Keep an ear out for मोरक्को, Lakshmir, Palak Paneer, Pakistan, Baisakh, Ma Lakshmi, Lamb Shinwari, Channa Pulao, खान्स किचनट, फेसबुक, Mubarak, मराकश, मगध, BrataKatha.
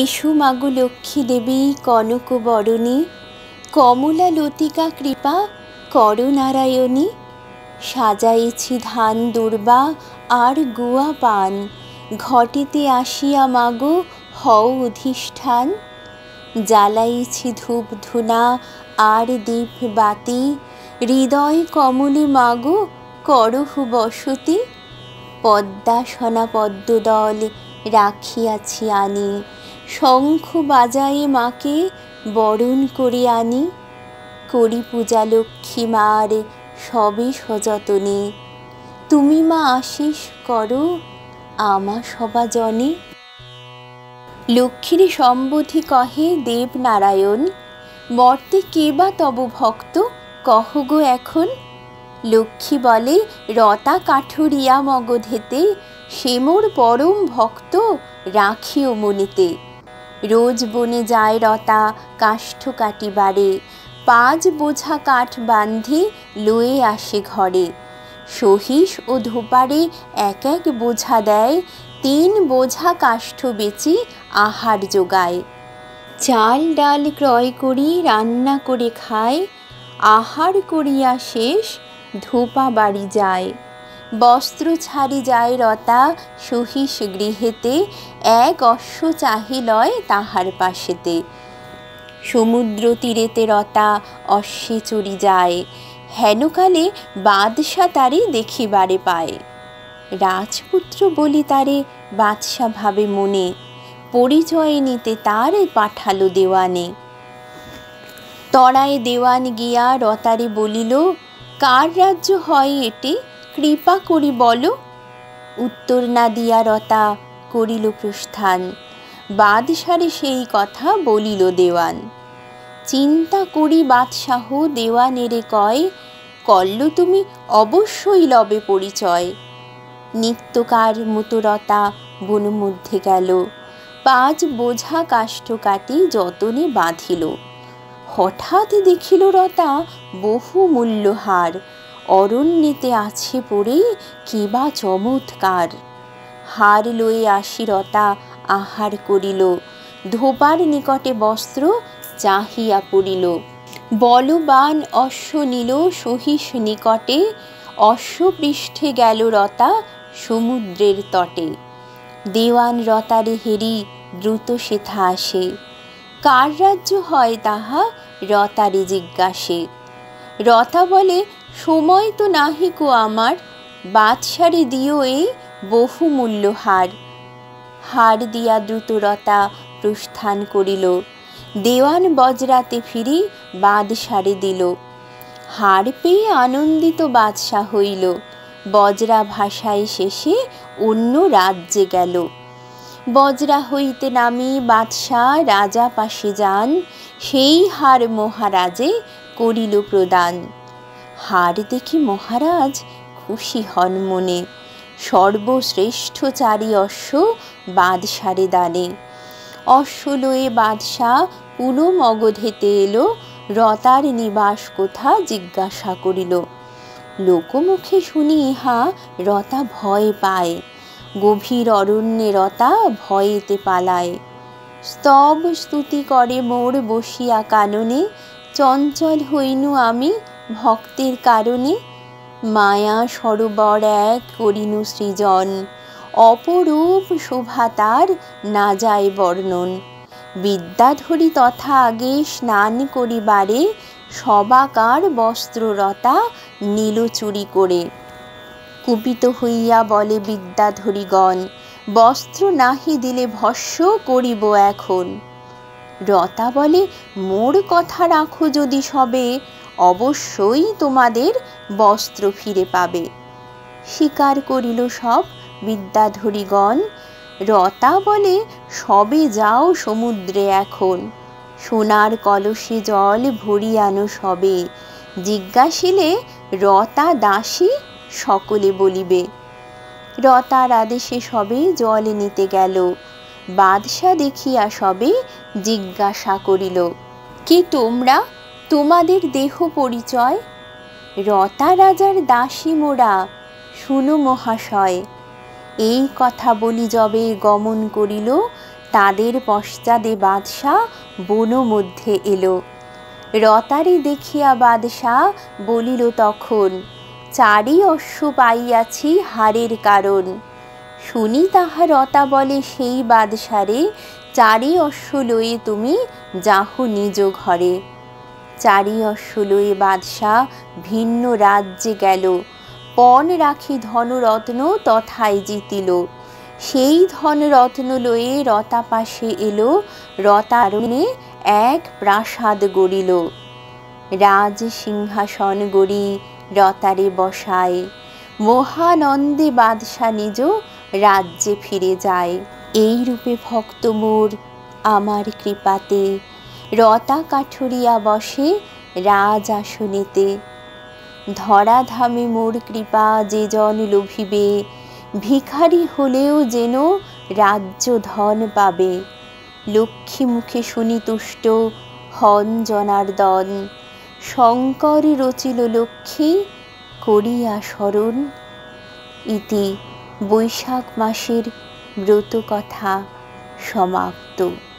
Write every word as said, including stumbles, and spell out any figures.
एषु मागो लक्ष्मी देवी कनक बरणी कमला लतिका कृपा कर नारायणी। सजाइछि धान दुर्बा और गुआ पान घटेते आसिया मागो हओ अधिष्ठान। जालाइछि धूप धुना और दीप बाती हृदय कमले मागो करहु बसती। पद्मासना पद्मदल राखियाछि आनी शंख बजाए मा के बरण करे आनी। करी पूजा लक्ष्मी मार सबे सजतने तुमी मा आशीष करो आमा सभा जने। लक्ष्मीर सम्बोधि कहे देव नारायण मर्ते केबा तब भक्त कह गो एखन। लक्ष्मी बोले रता काठुरिया मगधेते से मोर परम भक्त राखिओ मनेते। रोज बने जाए रता काष्ठ काटिबारे पाँच बोझा काठ बांधे लये आसे घरे। सहिष ओ धोपारे एक एक बोझा देय तीन बोझा काष्ठ बेचे आहार जोगाय। चाल डाल क्रय करी रान्ना करे खाय आहार करिया शेष धोपा बाड़ी जाए। वस्त्र छाड़ी जाए रता सहिष गृहेते एक अश्व चाहि लय ताहार पाशेते। समुद्र तीरेते रता अश्वे चढ़ी जाए हेनकाले बादशाह तारे देखिबारे पाए। राजपुत्र बोली तारे बादशाह भावे मने परिचय नीते तार पाठालो देवाने। तराय देवान गिया रतारे बोलिल कार राज्य हय एटे कृपा करी बोलो। उत्तर ना दिया रता करिल प्रस्थान बादशाहरे सेई कथा बोलिल देवान। चिंता करी बादशाह देवानेरे कय करलो तुमी अवश्यई लबे परिचय। नित्यकार मतो रता बन मध्ये गेल पाँच बोझा काष्ठ काटी जतने बाँधिल। हठात् देखिल रता बहु मूल्यहार अरण्येते आछे पड़े किबा चमत्कार। हार लये आसि रता आहार करिल धोपार निकटे वस्त्र चाहिया पड़िल। बलवान अश्व निल सहिष निकटे अश्व पृष्ठे गेल रता समुद्रेर तटे। देवान रतारे हेरी द्रुत सेथा आसे कार राज्य हय ताहा रतारे जिज्ञासे। रता बोले समय तो नाहि को आमार बादशाहरे दिओ ए बहुमूल्य हार। हार दिया द्रुत रता प्रस्थान करिल देवान बज्राते फिरी बादशाहरे दिल। हार पेये आनंदित तो बादशाह हईल बज्रा भाषाय शेषे अन्य राज्ये गेल। बज्रा हईते नामी बादशाह राजा पाशे जान सेई हार महाराजे करिल प्रदान। हार देखि महाराज खुशी हन मने सर्वश्रेष्ठ चारि अश्व बादशाहरे दाने। अश्व लये बादशाह पुनः मगधेते एलो रतार निवास कोथा जिज्ञासा करिल। लोकमुखे शुनि इहा रता भय पाय गभीर अरण्ये रता भयेते पालाय। स्तब स्तुति करे मोर बसिया कानने चंचल हईनु आमी भक्तेर कारणे। माया सरोवर एक करिनु सृजन अपरूप शोभा तार ना जाय वर्णन। विद्याधरी तथा आगे स्नान करिबारे सबाकार वस्त्र रता नील चुरी करे। कुपित हइया बोले विद्याधरीगण वस्त्र नाहि दिले भस्म करिब एखन। रता बोले मोर कथा राखो जदि सबे अवश्यई तोमादेर वस्त्र फिरे पाबे। स्वीकार करिल सब विद्याधरीगण। रता बोले सबे जाओ समुद्रे एखन सोनार कलशे जल भरि आनो। सबे जिज्ञासिले रता दासी सकले बोलिबे। रतार आदेशे सबे जल निते गेल। बादशाह देखिया सबे जिज्ञासा करिल कि तोमरा तोमादेर देह परिचय। रता राजार दासी मोरा शुनो महाशय। एई कथा बोली जबे गमन करिल तादेर पश्चादे बादशाह बन मध्य एलो। रतारी देखिया बादशाह बलिल तखन, चारि अश्व पाइयाछि हारेर कारण। शुनि ताहा रता बले सेई बादशाहरे, चारि अश्व लये तुमि जाहो निज घरे। चारि अश्व लये बादशाह भिन्न राज्ये गेल, पण राखी धनरत्न तथाय जितिल। सेई धनरत्न लये रता पाशे एलो, रतारण्ये एक प्रासाद गड़िल। राज सिंहासन गड़ी रतारे बसाय, महानंदे बादशाह निज राज्ये फिरे जाए। एई रूपे भक्त मोर आमार कृपाते, रता काठुरिया बसे राज आसनेते। धराधामे मोर कृपा जे जन लोभिबे, भिखारी होलेओ जेन राज्य धन पाबे। लक्ष्मी मुखे शुनि तुष्ट हन जनार्दन, शंकर रचिल लक्ष्मी करिया शरण। इति बैशाख मासेर व्रत कथा समाप्त।